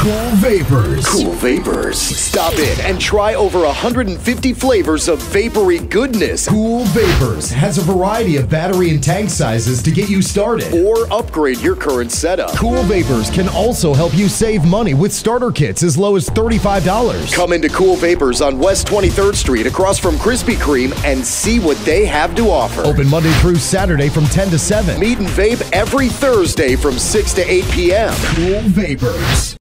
Cool Vapors. Cool Vapors. Stop in and try over 150 flavors of vapory goodness. Cool Vapors has a variety of battery and tank sizes to get you started or upgrade your current setup. Cool Vapors can also help you save money with starter kits as low as $35. Come into Cool Vapors on West 23rd St across from Krispy Kreme and see what they have to offer. Open Monday through Saturday from 10 to 7. Meet and vape every Thursday from 6 to 8 p.m. Cool Vapors.